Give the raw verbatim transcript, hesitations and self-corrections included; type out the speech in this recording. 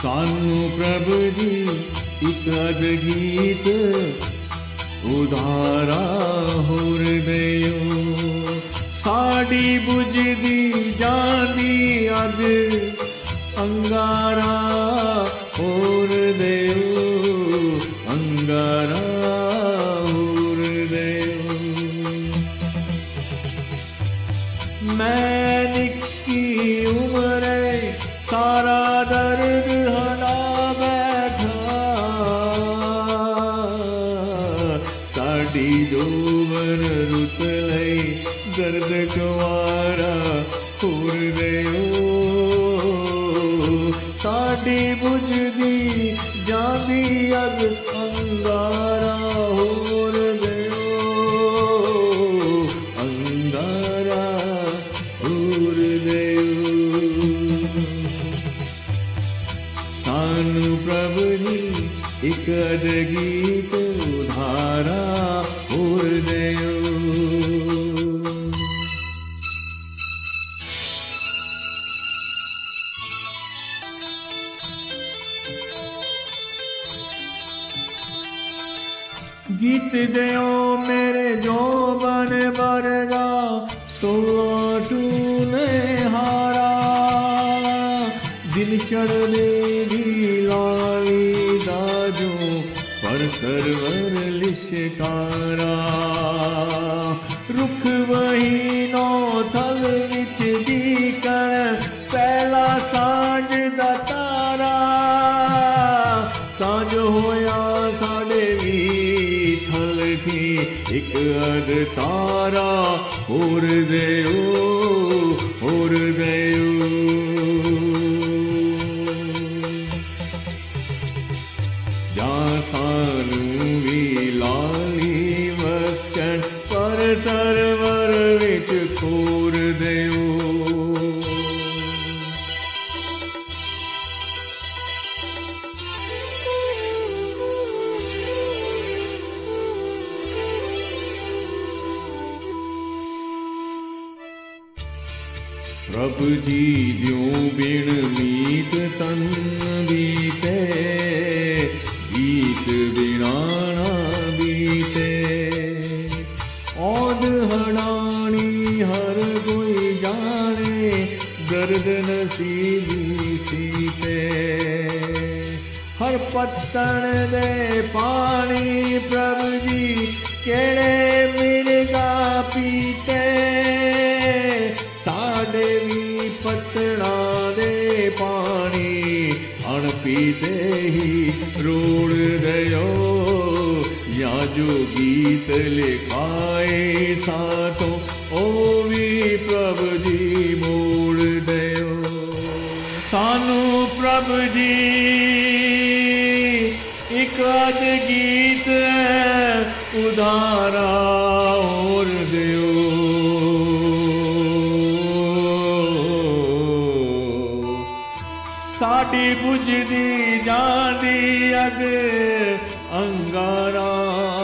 सानू प्रभु जी इक अद गीत उधारा होर दयो। साड़ी बुझदी जांदी अग अंगारा होर दयो, अंगारा होर दयो। मैं निक्की उम्र सारा दर्द हना बैठा, साड़ी जोबन रुत लई दर्द कुवारा होर दयो। साड़ी बुझदी जांदी अग अंगारा होर दयो, अंगारा होर दयो। सानू प्रभु जी इक अद गीत उधारा होर दयो। गीत दयो मेरे जो बन बरगा सो टूने हारा, दिल चढ़ने लाली दाजो पर सरवर लिशकारा। रुख वही नौ थल विच जी कर पहला सांझ दा तारा, सांझ होया साढ़े भी थल थी इक अद तारा होर दयो, होर दयो। सानू भी लाली वकन पर सरवर विच खोर दयो। प्रभु जी दियो बिन मीत तन बीते, गीत बिना ना बीते। औद हड़ानी हर कोई जाने, दर्द नसीबी सीते। हर पत्तन दे पानी प्रभु जी केड़े मिर्गा पीते, साडे भी पत्तना दे पानी अनपीते ही रोड़ दयो। या जो गीत लिखाए सातों ओ भी प्रभु जी मोड़ दयो। सानू प्रभु जी इक अद गीत उधारा होर दयो। साड़ी बुझदी जांदी अग अंगारा।